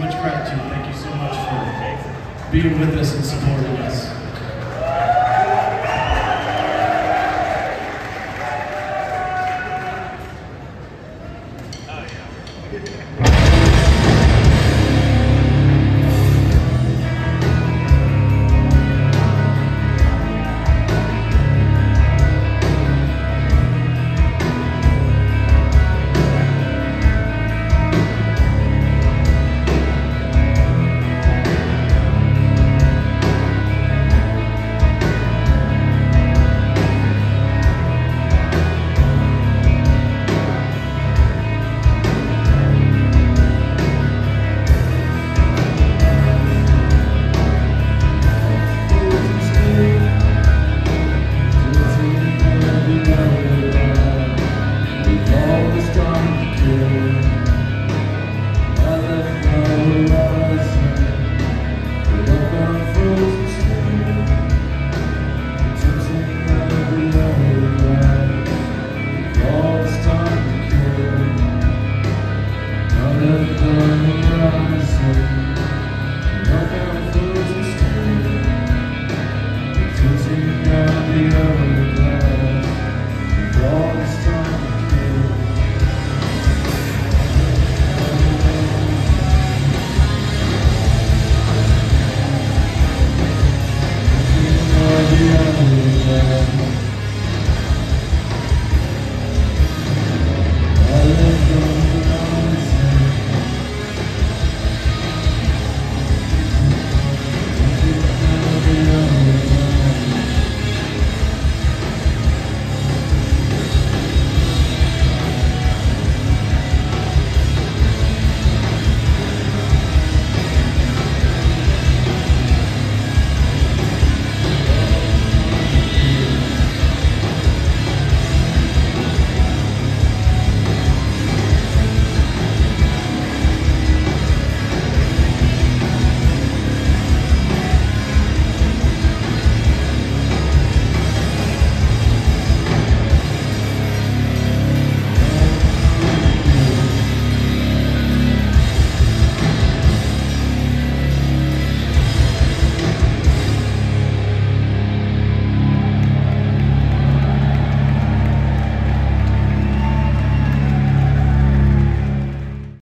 much gratitude. Thank you so much for being with us and supporting us. Oh, yeah.